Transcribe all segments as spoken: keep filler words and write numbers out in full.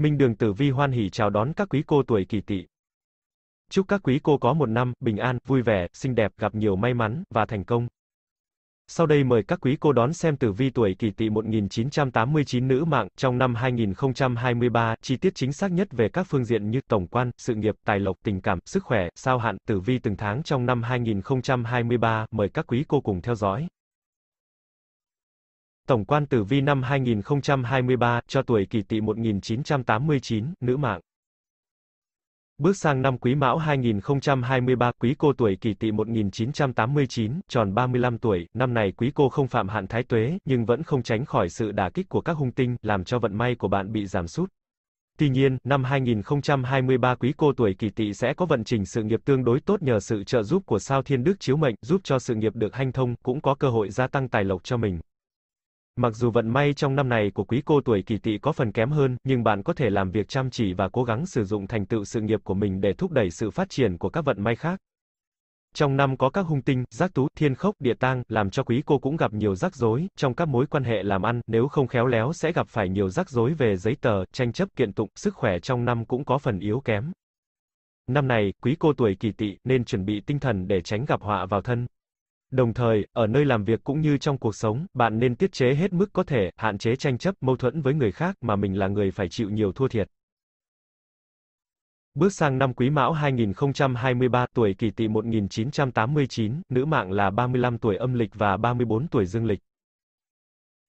Minh Đường Tử Vi hoan hỉ chào đón các quý cô tuổi Kỷ Tỵ. Chúc các quý cô có một năm bình an, vui vẻ, xinh đẹp, gặp nhiều may mắn và thành công. Sau đây mời các quý cô đón xem tử vi tuổi Kỷ Tỵ một nghìn chín trăm tám mươi chín nữ mạng trong năm hai nghìn không trăm hai mươi ba, chi tiết chính xác nhất về các phương diện như tổng quan, sự nghiệp, tài lộc, tình cảm, sức khỏe, sao hạn, tử vi từng tháng trong năm hai nghìn không trăm hai mươi ba, mời các quý cô cùng theo dõi. Tổng quan tử vi năm hai nghìn không trăm hai mươi ba cho tuổi Kỷ Tỵ một nghìn chín trăm tám mươi chín, nữ mạng. Bước sang năm Quý Mão hai nghìn không trăm hai mươi ba, quý cô tuổi Kỷ Tỵ một nghìn chín trăm tám mươi chín, tròn ba mươi lăm tuổi, năm này quý cô không phạm hạn thái tuế, nhưng vẫn không tránh khỏi sự đả kích của các hung tinh, làm cho vận may của bạn bị giảm sút. Tuy nhiên, năm hai nghìn không trăm hai mươi ba quý cô tuổi Kỷ Tỵ sẽ có vận trình sự nghiệp tương đối tốt nhờ sự trợ giúp của sao Thiên Đức chiếu mệnh, giúp cho sự nghiệp được hanh thông, cũng có cơ hội gia tăng tài lộc cho mình. Mặc dù vận may trong năm này của quý cô tuổi Kỷ Tỵ có phần kém hơn, nhưng bạn có thể làm việc chăm chỉ và cố gắng sử dụng thành tựu sự nghiệp của mình để thúc đẩy sự phát triển của các vận may khác. Trong năm có các hung tinh, giác tú, thiên khóc, địa tang, làm cho quý cô cũng gặp nhiều rắc rối, trong các mối quan hệ làm ăn, nếu không khéo léo sẽ gặp phải nhiều rắc rối về giấy tờ, tranh chấp, kiện tụng, sức khỏe trong năm cũng có phần yếu kém. Năm này, quý cô tuổi Kỷ Tỵ nên chuẩn bị tinh thần để tránh gặp họa vào thân. Đồng thời, ở nơi làm việc cũng như trong cuộc sống, bạn nên tiết chế hết mức có thể, hạn chế tranh chấp, mâu thuẫn với người khác mà mình là người phải chịu nhiều thua thiệt. Bước sang năm Quý Mão hai nghìn không trăm hai mươi ba, tuổi Kỷ Tỵ một nghìn chín trăm tám mươi chín, nữ mạng là ba mươi lăm tuổi âm lịch và ba mươi bốn tuổi dương lịch.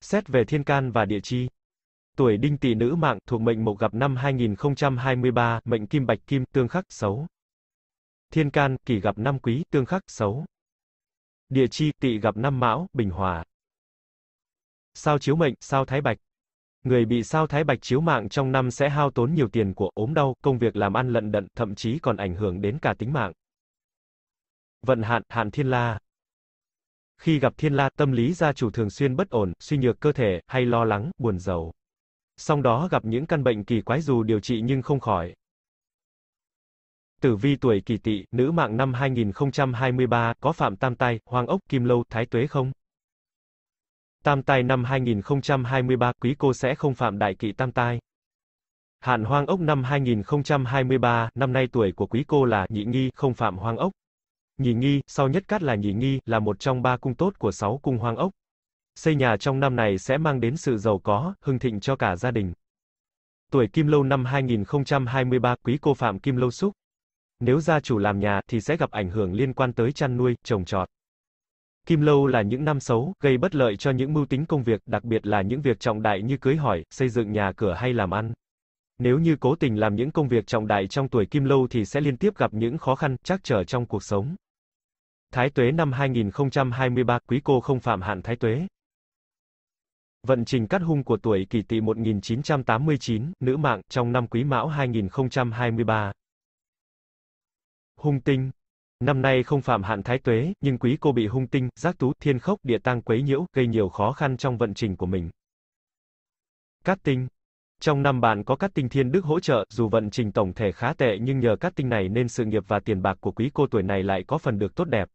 Xét về thiên can và địa chi. Tuổi Đinh Tỵ nữ mạng thuộc mệnh Mộc gặp năm hai nghìn không trăm hai mươi ba, mệnh Kim Bạch Kim, tương khắc, xấu. Thiên can, Kỷ gặp năm Quý, tương khắc, xấu. Địa chi, Tỵ gặp năm Mão, bình hòa. Sao chiếu mệnh, sao Thái Bạch. Người bị sao Thái Bạch chiếu mạng trong năm sẽ hao tốn nhiều tiền của, ốm đau, công việc làm ăn lận đận, thậm chí còn ảnh hưởng đến cả tính mạng. Vận hạn, hạn thiên la. Khi gặp thiên la, tâm lý gia chủ thường xuyên bất ổn, suy nhược cơ thể, hay lo lắng, buồn rầu. Song đó gặp những căn bệnh kỳ quái dù điều trị nhưng không khỏi. Tử vi tuổi Kỷ Tỵ, nữ mạng năm hai nghìn không trăm hai mươi ba, có phạm tam tai, hoang ốc, kim lâu, thái tuế không? Tam tai năm hai nghìn không trăm hai mươi ba, quý cô sẽ không phạm đại kỵ tam tai. Hạn hoang ốc năm hai nghìn không trăm hai mươi ba, năm nay tuổi của quý cô là nhị nghi, không phạm hoang ốc. Nhị nghi, sau nhất cát là nhị nghi, là một trong ba cung tốt của sáu cung hoang ốc. Xây nhà trong năm này sẽ mang đến sự giàu có, hưng thịnh cho cả gia đình. Tuổi kim lâu năm hai nghìn không trăm hai mươi ba, quý cô phạm kim lâu xúc. Nếu gia chủ làm nhà thì sẽ gặp ảnh hưởng liên quan tới chăn nuôi, trồng trọt. Kim lâu là những năm xấu, gây bất lợi cho những mưu tính công việc, đặc biệt là những việc trọng đại như cưới hỏi, xây dựng nhà cửa hay làm ăn. Nếu như cố tình làm những công việc trọng đại trong tuổi kim lâu thì sẽ liên tiếp gặp những khó khăn, trắc trở trong cuộc sống. Thái tuế năm hai nghìn không trăm hai mươi ba, quý cô không phạm hạn thái tuế. Vận trình cát hung của tuổi Kỷ Tỵ một nghìn chín trăm tám mươi chín, nữ mạng, trong năm Quý Mão hai nghìn không trăm hai mươi ba. Hung tinh. Năm nay không phạm hạn thái tuế, nhưng quý cô bị hung tinh, giác tú, thiên khốc, địa tang quấy nhiễu, gây nhiều khó khăn trong vận trình của mình. Cát tinh. Trong năm bạn có cát tinh thiên đức hỗ trợ, dù vận trình tổng thể khá tệ nhưng nhờ cát tinh này nên sự nghiệp và tiền bạc của quý cô tuổi này lại có phần được tốt đẹp.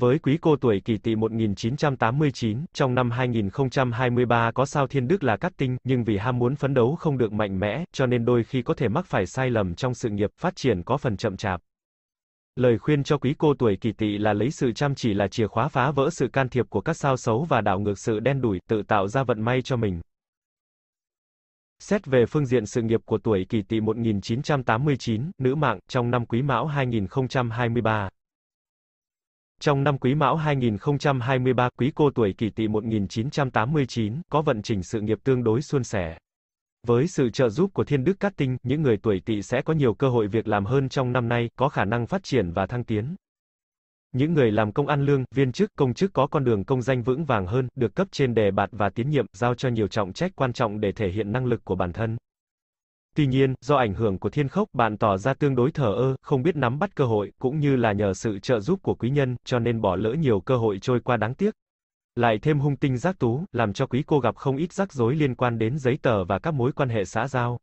Với quý cô tuổi Kỷ Tỵ một nghìn chín trăm tám mươi chín, trong năm hai nghìn không trăm hai mươi ba có sao thiên đức là cát tinh, nhưng vì ham muốn phấn đấu không được mạnh mẽ, cho nên đôi khi có thể mắc phải sai lầm trong sự nghiệp, phát triển có phần chậm chạp. Lời khuyên cho quý cô tuổi Kỷ Tỵ là lấy sự chăm chỉ là chìa khóa phá vỡ sự can thiệp của các sao xấu và đảo ngược sự đen đủi, tự tạo ra vận may cho mình. Xét về phương diện sự nghiệp của tuổi Kỷ Tỵ một nghìn chín trăm tám mươi chín, nữ mạng, trong năm Quý Mão hai nghìn không trăm hai mươi ba. Trong năm Quý Mão hai nghìn không trăm hai mươi ba, quý cô tuổi Kỷ Tỵ một nghìn chín trăm tám mươi chín, có vận trình sự nghiệp tương đối suôn sẻ. Với sự trợ giúp của Thiên Đức Cát Tinh, những người tuổi Tỵ sẽ có nhiều cơ hội việc làm hơn trong năm nay, có khả năng phát triển và thăng tiến. Những người làm công ăn lương, viên chức, công chức có con đường công danh vững vàng hơn, được cấp trên đề bạt và tiến nhiệm, giao cho nhiều trọng trách quan trọng để thể hiện năng lực của bản thân. Tuy nhiên, do ảnh hưởng của thiên khốc, bạn tỏ ra tương đối thờ ơ, không biết nắm bắt cơ hội, cũng như là nhờ sự trợ giúp của quý nhân, cho nên bỏ lỡ nhiều cơ hội trôi qua đáng tiếc. Lại thêm hung tinh giác tú, làm cho quý cô gặp không ít rắc rối liên quan đến giấy tờ và các mối quan hệ xã giao.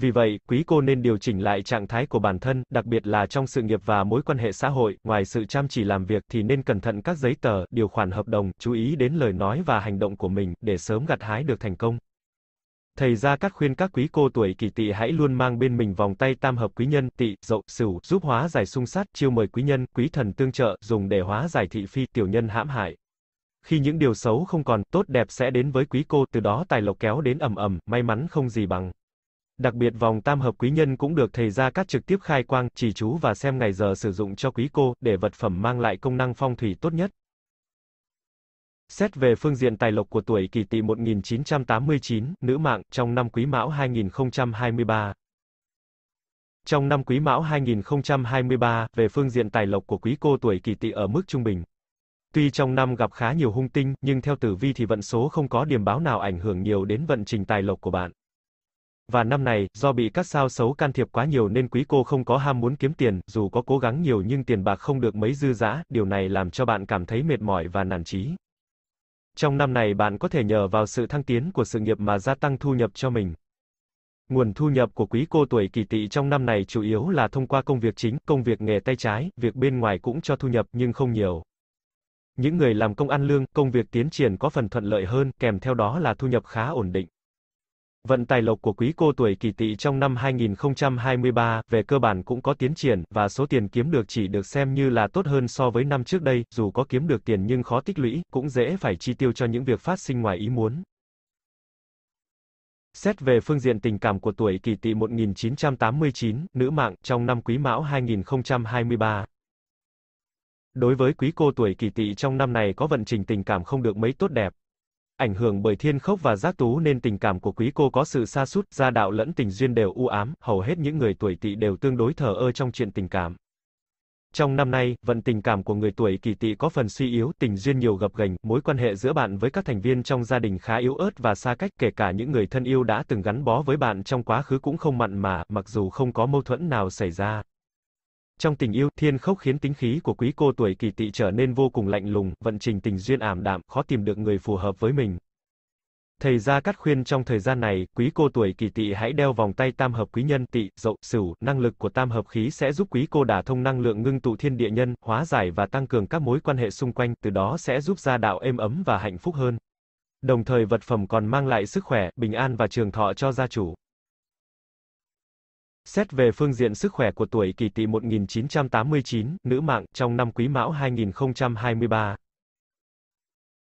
Vì vậy, quý cô nên điều chỉnh lại trạng thái của bản thân, đặc biệt là trong sự nghiệp và mối quan hệ xã hội, ngoài sự chăm chỉ làm việc thì nên cẩn thận các giấy tờ, điều khoản hợp đồng, chú ý đến lời nói và hành động của mình, để sớm gặt hái được thành công. Thầy Gia Cát khuyên các quý cô tuổi Kỷ Tỵ hãy luôn mang bên mình vòng tay tam hợp quý nhân, Tỵ, Dậu, Sửu, giúp hóa giải xung sát, chiêu mời quý nhân, quý thần tương trợ, dùng để hóa giải thị phi, tiểu nhân hãm hại. Khi những điều xấu không còn, tốt đẹp sẽ đến với quý cô, từ đó tài lộc kéo đến ầm ầm, may mắn không gì bằng. Đặc biệt vòng tam hợp quý nhân cũng được thầy Gia Cát trực tiếp khai quang, chỉ chú và xem ngày giờ sử dụng cho quý cô, để vật phẩm mang lại công năng phong thủy tốt nhất. Xét về phương diện tài lộc của tuổi Kỷ Tỵ một nghìn chín trăm tám mươi chín, nữ mạng, trong năm Quý Mão hai nghìn không trăm hai mươi ba. Trong năm Quý Mão hai nghìn không trăm hai mươi ba, về phương diện tài lộc của quý cô tuổi Kỷ Tỵ ở mức trung bình. Tuy trong năm gặp khá nhiều hung tinh, nhưng theo tử vi thì vận số không có điểm báo nào ảnh hưởng nhiều đến vận trình tài lộc của bạn. Và năm này, do bị các sao xấu can thiệp quá nhiều nên quý cô không có ham muốn kiếm tiền, dù có cố gắng nhiều nhưng tiền bạc không được mấy dư dã, điều này làm cho bạn cảm thấy mệt mỏi và nản chí. Trong năm này bạn có thể nhờ vào sự thăng tiến của sự nghiệp mà gia tăng thu nhập cho mình. Nguồn thu nhập của quý cô tuổi Kỷ Tỵ trong năm này chủ yếu là thông qua công việc chính, công việc nghề tay trái, việc bên ngoài cũng cho thu nhập nhưng không nhiều. Những người làm công ăn lương, công việc tiến triển có phần thuận lợi hơn, kèm theo đó là thu nhập khá ổn định. Vận tài lộc của quý cô tuổi Kỷ Tỵ trong năm hai nghìn không trăm hai mươi ba, về cơ bản cũng có tiến triển, và số tiền kiếm được chỉ được xem như là tốt hơn so với năm trước đây, dù có kiếm được tiền nhưng khó tích lũy, cũng dễ phải chi tiêu cho những việc phát sinh ngoài ý muốn. Xét về phương diện tình cảm của tuổi Kỷ Tỵ một nghìn chín trăm tám mươi chín, nữ mạng, trong năm Quý Mão hai nghìn không trăm hai mươi ba. Đối với quý cô tuổi Kỷ Tỵ trong năm này có vận trình tình cảm không được mấy tốt đẹp. Ảnh hưởng bởi thiên khóc và giác tú nên tình cảm của quý cô có sự sa sút, gia đạo lẫn tình duyên đều u ám, hầu hết những người tuổi Tỵ đều tương đối thờ ơ trong chuyện tình cảm. Trong năm nay, vận tình cảm của người tuổi Kỷ Tỵ có phần suy yếu, tình duyên nhiều gập ghềnh, mối quan hệ giữa bạn với các thành viên trong gia đình khá yếu ớt và xa cách, kể cả những người thân yêu đã từng gắn bó với bạn trong quá khứ cũng không mặn mà, mặc dù không có mâu thuẫn nào xảy ra. Trong tình yêu, thiên khóc khiến tính khí của quý cô tuổi Kỷ Tỵ trở nên vô cùng lạnh lùng, vận trình tình duyên ảm đạm, khó tìm được người phù hợp với mình. Thầy Gia Cát khuyên trong thời gian này, quý cô tuổi Kỷ Tỵ hãy đeo vòng tay tam hợp quý nhân, Tỵ, Dậu, Sửu, năng lực của tam hợp khí sẽ giúp quý cô đả thông năng lượng ngưng tụ thiên địa nhân, hóa giải và tăng cường các mối quan hệ xung quanh, từ đó sẽ giúp gia đạo êm ấm và hạnh phúc hơn. Đồng thời vật phẩm còn mang lại sức khỏe, bình an và trường thọ cho gia chủ. Xét về phương diện sức khỏe của tuổi Kỷ Tỵ một nghìn chín trăm tám mươi chín, nữ mạng, trong năm Quý Mão hai nghìn không trăm hai mươi ba.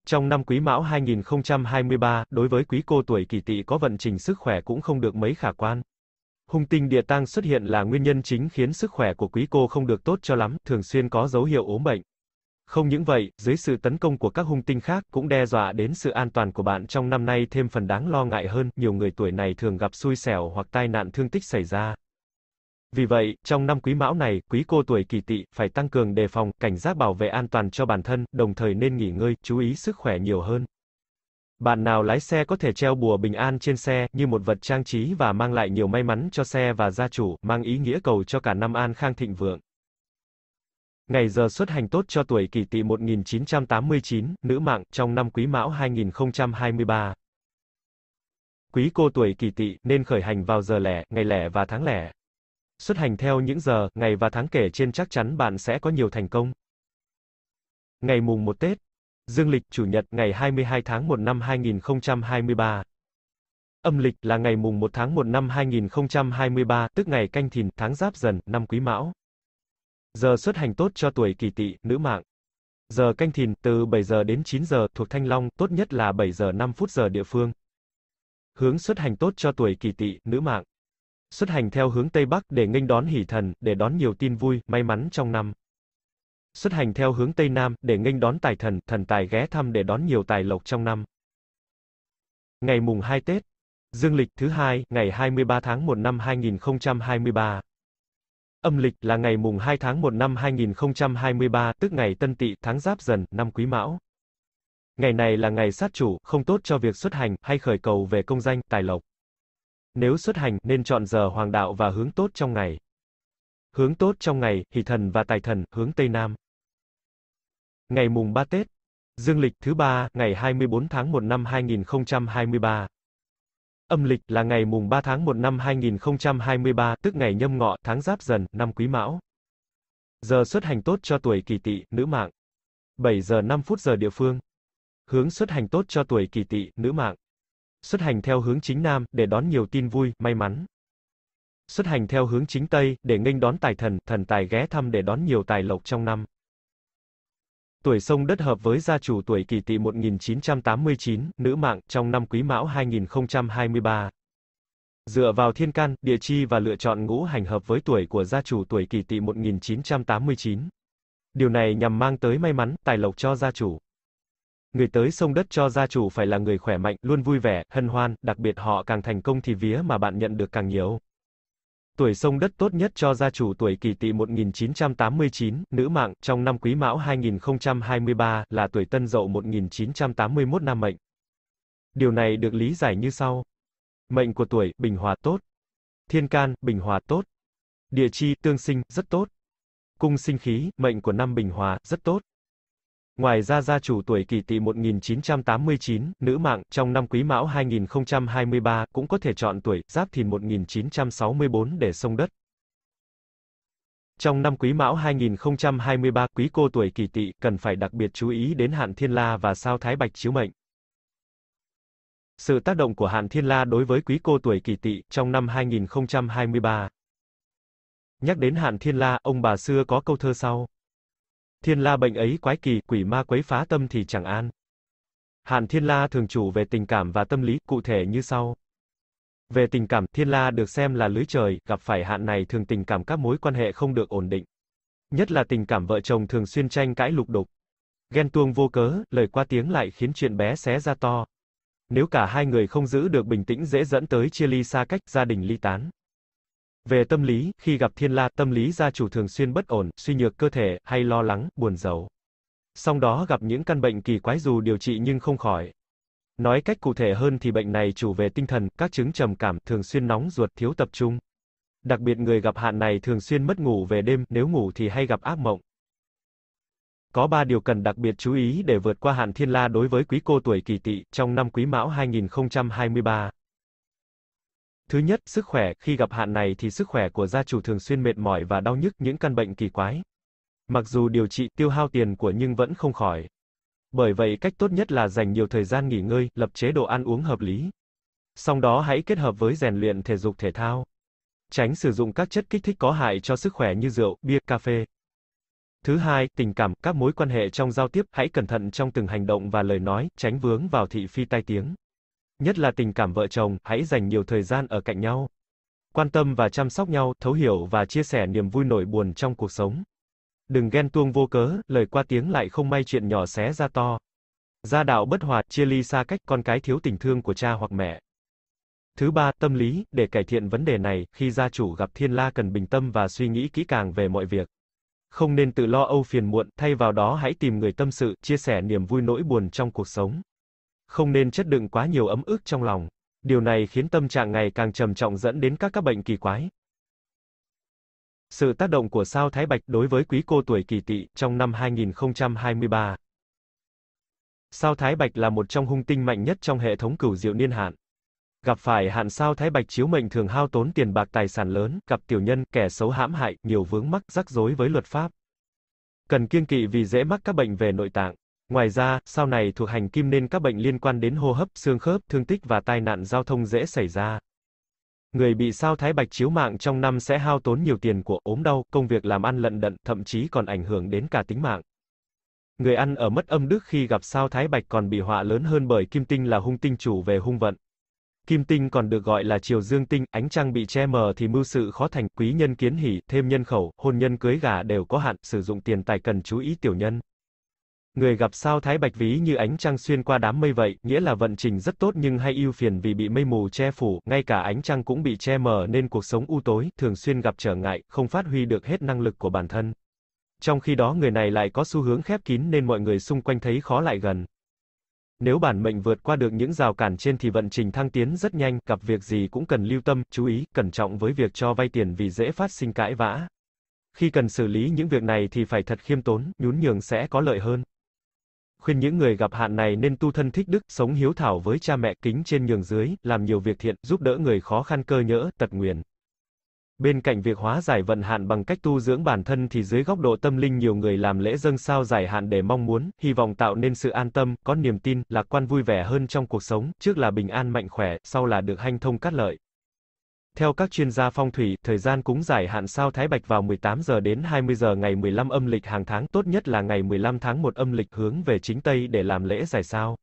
Trong năm Quý Mão hai nghìn không trăm hai mươi ba, đối với quý cô tuổi Kỷ Tỵ có vận trình sức khỏe cũng không được mấy khả quan. Hung tinh địa tang xuất hiện là nguyên nhân chính khiến sức khỏe của quý cô không được tốt cho lắm, thường xuyên có dấu hiệu ốm bệnh. Không những vậy, dưới sự tấn công của các hung tinh khác cũng đe dọa đến sự an toàn của bạn trong năm nay thêm phần đáng lo ngại hơn, nhiều người tuổi này thường gặp xui xẻo hoặc tai nạn thương tích xảy ra. Vì vậy, trong năm Quý Mão này, quý cô tuổi Kỷ Tỵ phải tăng cường đề phòng, cảnh giác bảo vệ an toàn cho bản thân, đồng thời nên nghỉ ngơi, chú ý sức khỏe nhiều hơn. Bạn nào lái xe có thể treo bùa bình an trên xe, như một vật trang trí và mang lại nhiều may mắn cho xe và gia chủ, mang ý nghĩa cầu cho cả năm an khang thịnh vượng. Ngày giờ xuất hành tốt cho tuổi Kỷ Tỵ một nghìn chín trăm tám mươi chín, nữ mạng, trong năm Quý Mão hai nghìn không trăm hai mươi ba. Quý cô tuổi Kỷ Tỵ nên khởi hành vào giờ lẻ, ngày lẻ và tháng lẻ. Xuất hành theo những giờ, ngày và tháng kể trên chắc chắn bạn sẽ có nhiều thành công. Ngày mùng một Tết, dương lịch chủ nhật ngày hai mươi hai tháng một năm hai nghìn không trăm hai mươi ba. Âm lịch là ngày mùng một tháng một năm hai nghìn không trăm hai mươi ba, tức ngày Canh Thìn, tháng Giáp Dần, năm Quý Mão. Giờ xuất hành tốt cho tuổi Kỷ Tỵ, nữ mạng. Giờ Canh Thìn, từ bảy giờ đến chín giờ, thuộc Thanh Long, tốt nhất là bảy giờ năm phút giờ địa phương. Hướng xuất hành tốt cho tuổi Kỷ Tỵ, nữ mạng. Xuất hành theo hướng Tây Bắc để nghênh đón hỷ thần, để đón nhiều tin vui, may mắn trong năm. Xuất hành theo hướng Tây Nam, để nghênh đón tài thần, thần tài ghé thăm để đón nhiều tài lộc trong năm. Ngày mùng hai Tết, dương lịch thứ hai, ngày hai mươi ba tháng một năm hai nghìn không trăm hai mươi ba. Âm lịch là ngày mùng hai tháng một năm hai nghìn không trăm hai mươi ba, tức ngày Tân Tỵ, tháng Giáp Dần, năm Quý Mão. Ngày này là ngày sát chủ, không tốt cho việc xuất hành, hay khởi cầu về công danh, tài lộc. Nếu xuất hành, nên chọn giờ hoàng đạo và hướng tốt trong ngày. Hướng tốt trong ngày, hỷ thần và tài thần, hướng Tây Nam. Ngày mùng ba Tết, dương lịch thứ ba, ngày hai mươi bốn tháng một năm hai nghìn không trăm hai mươi ba. Âm lịch là ngày mùng ba tháng một năm hai nghìn không trăm hai mươi ba, tức ngày Nhâm Ngọ, tháng Giáp Dần, năm Quý Mão. Giờ xuất hành tốt cho tuổi Kỷ Tỵ, nữ mạng. bảy giờ năm phút giờ địa phương. Hướng xuất hành tốt cho tuổi Kỷ Tỵ, nữ mạng. Xuất hành theo hướng chính Nam, để đón nhiều tin vui, may mắn. Xuất hành theo hướng chính Tây, để nghênh đón tài thần, thần tài ghé thăm để đón nhiều tài lộc trong năm. Tuổi Sông Đất hợp với gia chủ tuổi Kỷ Tỵ một nghìn chín trăm tám mươi chín, nữ Mạng, trong năm Quý Mão hai nghìn không trăm hai mươi ba. Dựa vào thiên can, địa chi và lựa chọn ngũ hành hợp với tuổi của gia chủ tuổi Kỷ Tỵ một nghìn chín trăm tám mươi chín. Điều này nhằm mang tới may mắn, tài lộc cho gia chủ. Người tới sông đất cho gia chủ phải là người khỏe mạnh, luôn vui vẻ, hân hoan, đặc biệt họ càng thành công thì vía mà bạn nhận được càng nhiều. Tuổi sông đất tốt nhất cho gia chủ tuổi Kỷ Tỵ một nghìn chín trăm tám mươi chín, nữ Mạng, trong năm Quý Mão hai nghìn không trăm hai mươi ba, là tuổi Tân Dậu một nghìn chín trăm tám mươi mốt nam mệnh. Điều này được lý giải như sau. Mệnh của tuổi, bình hòa tốt. Thiên can, bình hòa tốt. Địa chi, tương sinh, rất tốt. Cung sinh khí, mệnh của năm bình hòa, rất tốt. Ngoài ra gia chủ tuổi Kỷ Tỵ một nghìn chín trăm tám mươi chín, nữ Mạng, trong năm Quý Mão hai nghìn không trăm hai mươi ba, cũng có thể chọn tuổi Giáp Thìn một nghìn chín trăm sáu mươi bốn để xông đất. Trong năm Quý Mão hai nghìn không trăm hai mươi ba, quý cô tuổi Kỷ Tỵ cần phải đặc biệt chú ý đến hạn Thiên La và sao Thái Bạch chiếu mệnh. Sự tác động của hạn Thiên La đối với quý cô tuổi Kỷ Tỵ trong năm hai nghìn không trăm hai mươi ba. Nhắc đến hạn Thiên La, ông bà xưa có câu thơ sau. Thiên la bệnh ấy quái kỳ, quỷ ma quấy phá tâm thì chẳng an. Hạn thiên la thường chủ về tình cảm và tâm lý, cụ thể như sau. Về tình cảm, thiên la được xem là lưới trời, gặp phải hạn này thường tình cảm các mối quan hệ không được ổn định. Nhất là tình cảm vợ chồng thường xuyên tranh cãi lục đục. Ghen tuông vô cớ, lời qua tiếng lại khiến chuyện bé xé ra to. Nếu cả hai người không giữ được bình tĩnh dễ dẫn tới chia ly xa cách, gia đình ly tán. Về tâm lý, khi gặp thiên la, tâm lý gia chủ thường xuyên bất ổn, suy nhược cơ thể, hay lo lắng, buồn rầu. Song đó gặp những căn bệnh kỳ quái dù điều trị nhưng không khỏi. Nói cách cụ thể hơn thì bệnh này chủ về tinh thần, các chứng trầm cảm, thường xuyên nóng ruột, thiếu tập trung. Đặc biệt người gặp hạn này thường xuyên mất ngủ về đêm, nếu ngủ thì hay gặp ác mộng. Có ba điều cần đặc biệt chú ý để vượt qua hạn thiên la đối với quý cô tuổi Kỷ Tỵ, trong năm Quý Mão hai nghìn không trăm hai mươi ba. Thứ nhất, sức khỏe, khi gặp hạn này thì sức khỏe của gia chủ thường xuyên mệt mỏi và đau nhức, những căn bệnh kỳ quái. Mặc dù điều trị, tiêu hao tiền của nhưng vẫn không khỏi. Bởi vậy cách tốt nhất là dành nhiều thời gian nghỉ ngơi, lập chế độ ăn uống hợp lý. Song đó hãy kết hợp với rèn luyện thể dục thể thao. Tránh sử dụng các chất kích thích có hại cho sức khỏe như rượu, bia, cà phê. Thứ hai, tình cảm, các mối quan hệ trong giao tiếp, hãy cẩn thận trong từng hành động và lời nói, tránh vướng vào thị phi tai tiếng. Nhất là tình cảm vợ chồng, hãy dành nhiều thời gian ở cạnh nhau. Quan tâm và chăm sóc nhau, thấu hiểu và chia sẻ niềm vui nỗi buồn trong cuộc sống. Đừng ghen tuông vô cớ, lời qua tiếng lại không may chuyện nhỏ xé ra to. Gia đạo bất hòa, chia ly xa cách, con cái thiếu tình thương của cha hoặc mẹ. Thứ ba, tâm lý, để cải thiện vấn đề này, khi gia chủ gặp thiên la cần bình tâm và suy nghĩ kỹ càng về mọi việc. Không nên tự lo âu phiền muộn, thay vào đó hãy tìm người tâm sự, chia sẻ niềm vui nỗi buồn trong cuộc sống. Không nên chất đựng quá nhiều ấm ức trong lòng. Điều này khiến tâm trạng ngày càng trầm trọng dẫn đến các các bệnh kỳ quái. Sự tác động của sao Thái Bạch đối với quý cô tuổi Kỷ Tỵ trong năm hai nghìn không trăm hai mươi ba. Sao Thái Bạch là một trong hung tinh mạnh nhất trong hệ thống cửu diệu niên hạn. Gặp phải hạn sao Thái Bạch chiếu mệnh thường hao tốn tiền bạc tài sản lớn, gặp tiểu nhân, kẻ xấu hãm hại, nhiều vướng mắc, rắc rối với luật pháp. Cần kiêng kỵ vì dễ mắc các bệnh về nội tạng. Ngoài ra, sao này thuộc hành kim nên các bệnh liên quan đến hô hấp, xương khớp, thương tích và tai nạn giao thông dễ xảy ra. Người bị sao Thái Bạch chiếu mạng trong năm sẽ hao tốn nhiều tiền của, ốm đau, công việc làm ăn lận đận, thậm chí còn ảnh hưởng đến cả tính mạng. Người ăn ở mất âm đức khi gặp sao Thái Bạch còn bị họa lớn hơn bởi kim tinh là hung tinh chủ về hung vận. Kim tinh còn được gọi là chiều dương tinh, ánh trăng bị che mờ thì mưu sự khó thành, quý nhân kiến hỷ, thêm nhân khẩu, hôn nhân cưới gả đều có hạn, sử dụng tiền tài cần chú ý tiểu nhân. Người gặp sao Thái Bạch ví như ánh trăng xuyên qua đám mây vậy, nghĩa là vận trình rất tốt nhưng hay ưu phiền vì bị mây mù che phủ, ngay cả ánh trăng cũng bị che mờ nên cuộc sống u tối, thường xuyên gặp trở ngại, không phát huy được hết năng lực của bản thân. Trong khi đó người này lại có xu hướng khép kín nên mọi người xung quanh thấy khó lại gần. Nếu bản mệnh vượt qua được những rào cản trên thì vận trình thăng tiến rất nhanh, gặp việc gì cũng cần lưu tâm, chú ý, cẩn trọng với việc cho vay tiền vì dễ phát sinh cãi vã. Khi cần xử lý những việc này thì phải thật khiêm tốn, nhún nhường sẽ có lợi hơn. Khuyên những người gặp hạn này nên tu thân thích đức, sống hiếu thảo với cha mẹ, kính trên nhường dưới, làm nhiều việc thiện, giúp đỡ người khó khăn cơ nhỡ, tật nguyền. Bên cạnh việc hóa giải vận hạn bằng cách tu dưỡng bản thân thì dưới góc độ tâm linh nhiều người làm lễ dâng sao giải hạn để mong muốn, hy vọng tạo nên sự an tâm, có niềm tin, lạc quan vui vẻ hơn trong cuộc sống, trước là bình an mạnh khỏe, sau là được hanh thông cát lợi. Theo các chuyên gia phong thủy, thời gian cúng giải hạn sao Thái Bạch vào mười tám giờ đến hai mươi giờ ngày mười lăm âm lịch hàng tháng, tốt nhất là ngày mười lăm tháng một âm lịch hướng về chính Tây để làm lễ giải sao.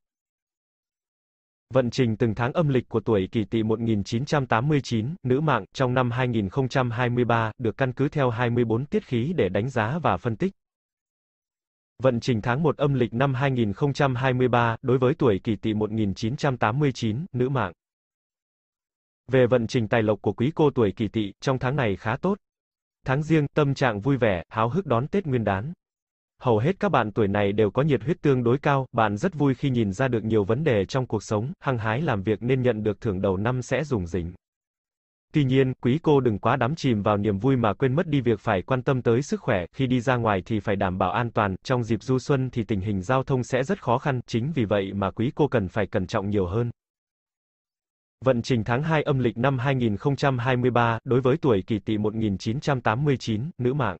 Vận trình từng tháng âm lịch của tuổi Kỷ Tỵ một nghìn chín trăm tám mươi chín, nữ mạng, trong năm hai nghìn không trăm hai mươi ba, được căn cứ theo hai mươi bốn tiết khí để đánh giá và phân tích. Vận trình tháng một âm lịch năm hai nghìn không trăm hai mươi ba, đối với tuổi Kỷ Tỵ một nghìn chín trăm tám mươi chín, nữ mạng. Về vận trình tài lộc của quý cô tuổi Kỷ Tỵ, trong tháng này khá tốt. Tháng Giêng, tâm trạng vui vẻ, háo hức đón Tết Nguyên đán. Hầu hết các bạn tuổi này đều có nhiệt huyết tương đối cao, bạn rất vui khi nhìn ra được nhiều vấn đề trong cuộc sống, hăng hái làm việc nên nhận được thưởng đầu năm sẽ rủng rỉnh. Tuy nhiên, quý cô đừng quá đắm chìm vào niềm vui mà quên mất đi việc phải quan tâm tới sức khỏe, khi đi ra ngoài thì phải đảm bảo an toàn, trong dịp du xuân thì tình hình giao thông sẽ rất khó khăn, chính vì vậy mà quý cô cần phải cẩn trọng nhiều hơn. Vận trình tháng hai âm lịch năm hai nghìn không trăm hai mươi ba, đối với tuổi Kỷ Tỵ một nghìn chín trăm tám mươi chín, nữ mạng.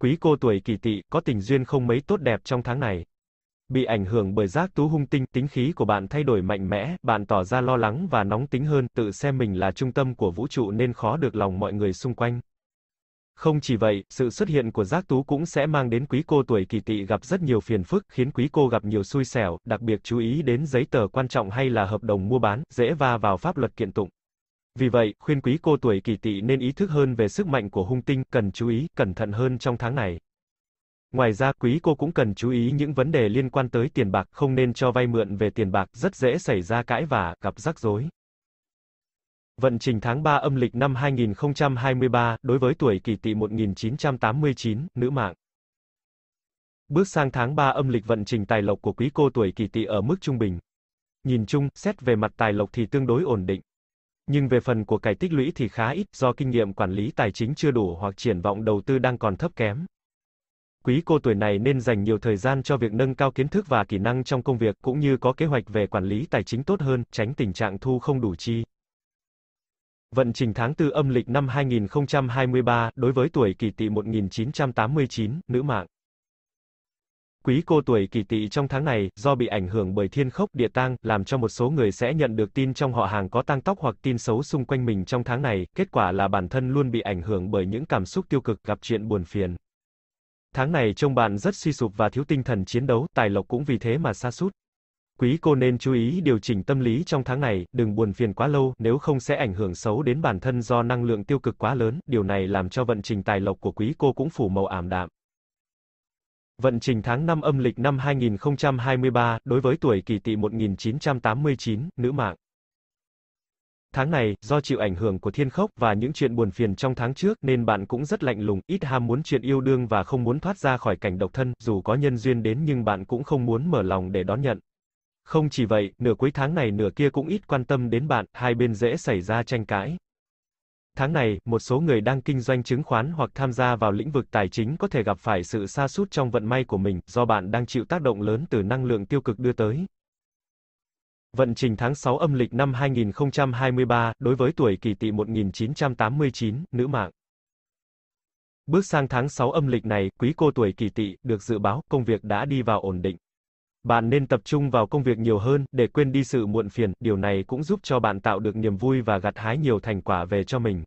Quý cô tuổi Kỷ Tỵ, có tình duyên không mấy tốt đẹp trong tháng này. Bị ảnh hưởng bởi giác tú hung tinh, tính khí của bạn thay đổi mạnh mẽ, bạn tỏ ra lo lắng và nóng tính hơn, tự xem mình là trung tâm của vũ trụ nên khó được lòng mọi người xung quanh. Không chỉ vậy, sự xuất hiện của giác tú cũng sẽ mang đến quý cô tuổi Kỷ Tỵ gặp rất nhiều phiền phức, khiến quý cô gặp nhiều xui xẻo, đặc biệt chú ý đến giấy tờ quan trọng hay là hợp đồng mua bán, dễ va vào pháp luật kiện tụng. Vì vậy, khuyên quý cô tuổi Kỷ Tỵ nên ý thức hơn về sức mạnh của hung tinh, cần chú ý, cẩn thận hơn trong tháng này. Ngoài ra, quý cô cũng cần chú ý những vấn đề liên quan tới tiền bạc, không nên cho vay mượn về tiền bạc, rất dễ xảy ra cãi vã, gặp rắc rối. Vận trình tháng ba âm lịch năm hai nghìn không trăm hai mươi ba, đối với tuổi Kỷ Tỵ một nghìn chín trăm tám mươi chín, nữ mạng. Bước sang tháng ba âm lịch vận trình tài lộc của quý cô tuổi Kỷ Tỵ ở mức trung bình. Nhìn chung, xét về mặt tài lộc thì tương đối ổn định. Nhưng về phần của cải tích lũy thì khá ít, do kinh nghiệm quản lý tài chính chưa đủ hoặc triển vọng đầu tư đang còn thấp kém. Quý cô tuổi này nên dành nhiều thời gian cho việc nâng cao kiến thức và kỹ năng trong công việc, cũng như có kế hoạch về quản lý tài chính tốt hơn, tránh tình trạng thu không đủ chi. Vận trình tháng tư âm lịch năm hai nghìn không trăm hai mươi ba, đối với tuổi Kỷ Tỵ một nghìn chín trăm tám mươi chín, nữ mạng. Quý cô tuổi Kỷ Tỵ trong tháng này, do bị ảnh hưởng bởi thiên khóc, địa tang, làm cho một số người sẽ nhận được tin trong họ hàng có tang tóc hoặc tin xấu xung quanh mình trong tháng này, kết quả là bản thân luôn bị ảnh hưởng bởi những cảm xúc tiêu cực, gặp chuyện buồn phiền. Tháng này trông bạn rất suy sụp và thiếu tinh thần chiến đấu, tài lộc cũng vì thế mà sa sút. Quý cô nên chú ý điều chỉnh tâm lý trong tháng này, đừng buồn phiền quá lâu, nếu không sẽ ảnh hưởng xấu đến bản thân do năng lượng tiêu cực quá lớn, điều này làm cho vận trình tài lộc của quý cô cũng phủ màu ảm đạm. Vận trình tháng năm âm lịch năm hai nghìn không trăm hai mươi ba, đối với tuổi Kỷ Tỵ một nghìn chín trăm tám mươi chín, nữ mạng. Tháng này, do chịu ảnh hưởng của thiên khốc và những chuyện buồn phiền trong tháng trước, nên bạn cũng rất lạnh lùng, ít ham muốn chuyện yêu đương và không muốn thoát ra khỏi cảnh độc thân, dù có nhân duyên đến nhưng bạn cũng không muốn mở lòng để đón nhận. Không chỉ vậy, nửa cuối tháng này nửa kia cũng ít quan tâm đến bạn, hai bên dễ xảy ra tranh cãi. Tháng này, một số người đang kinh doanh chứng khoán hoặc tham gia vào lĩnh vực tài chính có thể gặp phải sự sa sút trong vận may của mình, do bạn đang chịu tác động lớn từ năng lượng tiêu cực đưa tới. Vận trình tháng sáu âm lịch năm hai nghìn không trăm hai mươi ba, đối với tuổi Kỷ Tỵ một nghìn chín trăm tám mươi chín, nữ mạng. Bước sang tháng sáu âm lịch này, quý cô tuổi Kỷ Tỵ, được dự báo, công việc đã đi vào ổn định. Bạn nên tập trung vào công việc nhiều hơn, để quên đi sự muộn phiền, điều này cũng giúp cho bạn tạo được niềm vui và gặt hái nhiều thành quả về cho mình.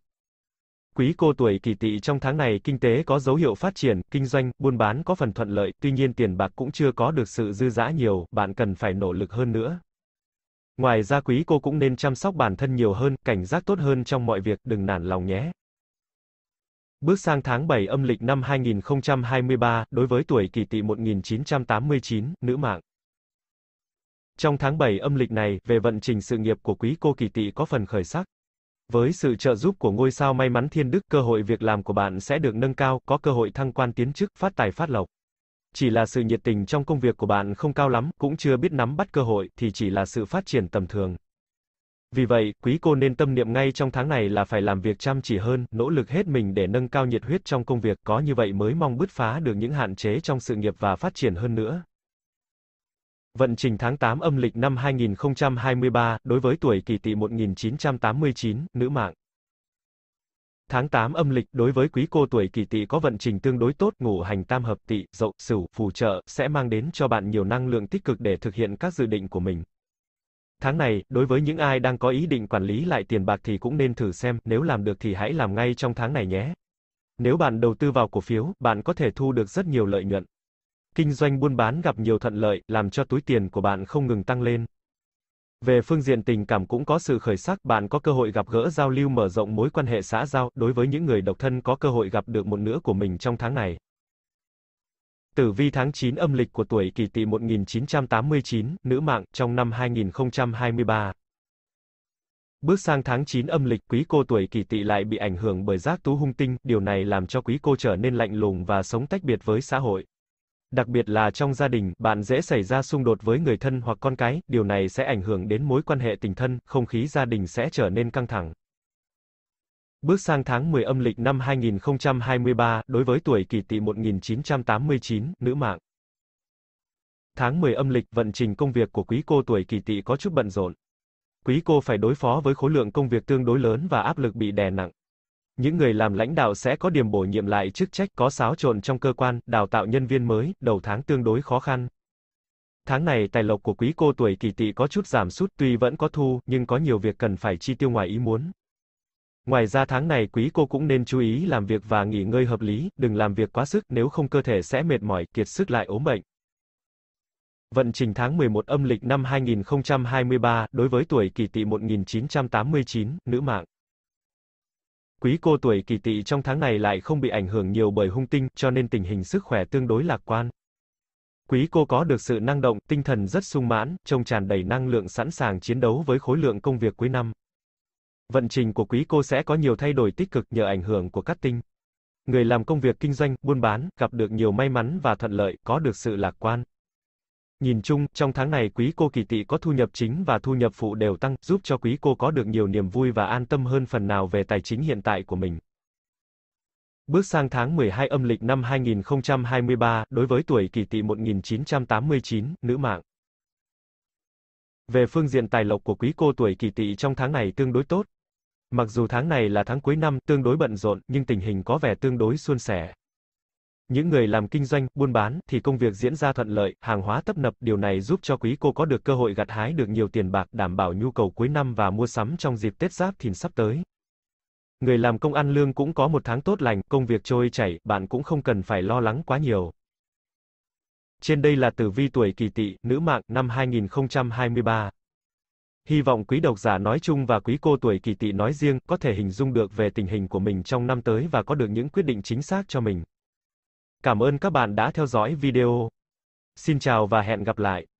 Quý cô tuổi Kỷ Tỵ trong tháng này kinh tế có dấu hiệu phát triển, kinh doanh, buôn bán có phần thuận lợi, tuy nhiên tiền bạc cũng chưa có được sự dư dả nhiều, bạn cần phải nỗ lực hơn nữa. Ngoài ra quý cô cũng nên chăm sóc bản thân nhiều hơn, cảnh giác tốt hơn trong mọi việc, đừng nản lòng nhé. Bước sang tháng bảy âm lịch năm hai nghìn không trăm hai mươi ba, đối với tuổi Kỷ Tỵ một nghìn chín trăm tám mươi chín, nữ mạng. Trong tháng bảy âm lịch này, về vận trình sự nghiệp của quý cô Kỷ Tỵ có phần khởi sắc. Với sự trợ giúp của ngôi sao may mắn Thiên Đức, cơ hội việc làm của bạn sẽ được nâng cao, có cơ hội thăng quan tiến chức, phát tài phát lộc. Chỉ là sự nhiệt tình trong công việc của bạn không cao lắm, cũng chưa biết nắm bắt cơ hội, thì chỉ là sự phát triển tầm thường. Vì vậy, quý cô nên tâm niệm ngay trong tháng này là phải làm việc chăm chỉ hơn, nỗ lực hết mình để nâng cao nhiệt huyết trong công việc, có như vậy mới mong bứt phá được những hạn chế trong sự nghiệp và phát triển hơn nữa. Vận trình tháng tám âm lịch năm hai nghìn không trăm hai mươi ba, đối với tuổi Kỷ Tỵ một nghìn chín trăm tám mươi chín, nữ mạng. Tháng tám âm lịch, đối với quý cô tuổi Kỷ Tỵ có vận trình tương đối tốt, ngũ hành tam hợp Tỵ, Dậu, Sửu, phù trợ, sẽ mang đến cho bạn nhiều năng lượng tích cực để thực hiện các dự định của mình. Tháng này, đối với những ai đang có ý định quản lý lại tiền bạc thì cũng nên thử xem, nếu làm được thì hãy làm ngay trong tháng này nhé. Nếu bạn đầu tư vào cổ phiếu, bạn có thể thu được rất nhiều lợi nhuận. Kinh doanh buôn bán gặp nhiều thuận lợi, làm cho túi tiền của bạn không ngừng tăng lên. Về phương diện tình cảm cũng có sự khởi sắc, bạn có cơ hội gặp gỡ giao lưu mở rộng mối quan hệ xã giao, đối với những người độc thân có cơ hội gặp được một nửa của mình trong tháng này. Tử vi tháng chín âm lịch của tuổi Kỷ Tỵ một nghìn chín trăm tám mươi chín, nữ mạng, trong năm hai nghìn không trăm hai mươi ba. Bước sang tháng chín âm lịch, quý cô tuổi Kỷ Tỵ lại bị ảnh hưởng bởi giác tú hung tinh, điều này làm cho quý cô trở nên lạnh lùng và sống tách biệt với xã hội. Đặc biệt là trong gia đình, bạn dễ xảy ra xung đột với người thân hoặc con cái, điều này sẽ ảnh hưởng đến mối quan hệ tình thân, không khí gia đình sẽ trở nên căng thẳng. Bước sang tháng mười âm lịch năm hai nghìn không trăm hai mươi ba, đối với tuổi Kỷ Tỵ một nghìn chín trăm tám mươi chín, nữ mạng. Tháng mười âm lịch, vận trình công việc của quý cô tuổi Kỷ Tỵ có chút bận rộn. Quý cô phải đối phó với khối lượng công việc tương đối lớn và áp lực bị đè nặng. Những người làm lãnh đạo sẽ có điểm bổ nhiệm lại chức trách, có xáo trộn trong cơ quan, đào tạo nhân viên mới, đầu tháng tương đối khó khăn. Tháng này tài lộc của quý cô tuổi Kỷ Tỵ có chút giảm sút, tuy vẫn có thu, nhưng có nhiều việc cần phải chi tiêu ngoài ý muốn. Ngoài ra tháng này quý cô cũng nên chú ý làm việc và nghỉ ngơi hợp lý, đừng làm việc quá sức, nếu không cơ thể sẽ mệt mỏi, kiệt sức lại ốm bệnh. Vận trình tháng mười một âm lịch năm hai nghìn không trăm hai mươi ba, đối với tuổi Kỷ Tỵ một nghìn chín trăm tám mươi chín, nữ mạng. Quý cô tuổi Kỷ Tỵ trong tháng này lại không bị ảnh hưởng nhiều bởi hung tinh, cho nên tình hình sức khỏe tương đối lạc quan. Quý cô có được sự năng động, tinh thần rất sung mãn, trông tràn đầy năng lượng sẵn sàng chiến đấu với khối lượng công việc cuối năm. Vận trình của quý cô sẽ có nhiều thay đổi tích cực nhờ ảnh hưởng của cát tinh. Người làm công việc kinh doanh, buôn bán, gặp được nhiều may mắn và thuận lợi, có được sự lạc quan. Nhìn chung, trong tháng này quý cô Kỷ Tỵ có thu nhập chính và thu nhập phụ đều tăng, giúp cho quý cô có được nhiều niềm vui và an tâm hơn phần nào về tài chính hiện tại của mình. Bước sang tháng mười hai âm lịch năm hai nghìn không trăm hai mươi ba, đối với tuổi Kỷ Tỵ một nghìn chín trăm tám mươi chín, nữ mạng. Về phương diện tài lộc của quý cô tuổi Kỷ Tỵ trong tháng này tương đối tốt. Mặc dù tháng này là tháng cuối năm, tương đối bận rộn, nhưng tình hình có vẻ tương đối suôn sẻ. Những người làm kinh doanh, buôn bán, thì công việc diễn ra thuận lợi, hàng hóa tấp nập, điều này giúp cho quý cô có được cơ hội gặt hái được nhiều tiền bạc, đảm bảo nhu cầu cuối năm và mua sắm trong dịp Tết Giáp Thìn sắp tới. Người làm công ăn lương cũng có một tháng tốt lành, công việc trôi chảy, bạn cũng không cần phải lo lắng quá nhiều. Trên đây là tử vi tuổi Kỷ Tỵ, nữ mạng, năm hai nghìn không trăm hai mươi ba. Hy vọng quý độc giả nói chung và quý cô tuổi Kỷ Tỵ nói riêng, có thể hình dung được về tình hình của mình trong năm tới và có được những quyết định chính xác cho mình. Cảm ơn các bạn đã theo dõi video. Xin chào và hẹn gặp lại.